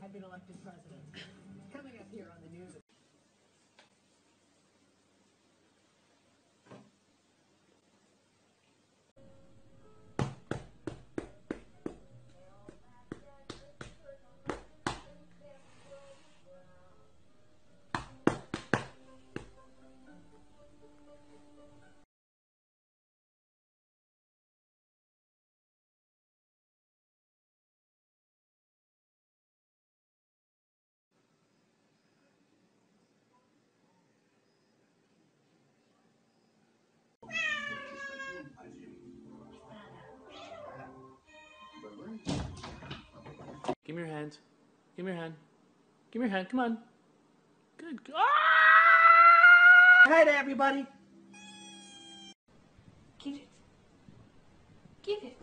Had been elected president. Coming up here on the news. Give me your hand. Give me your hand. Give me your hand. Come on. Good. Ah! Hey, everybody. Give it. Give it.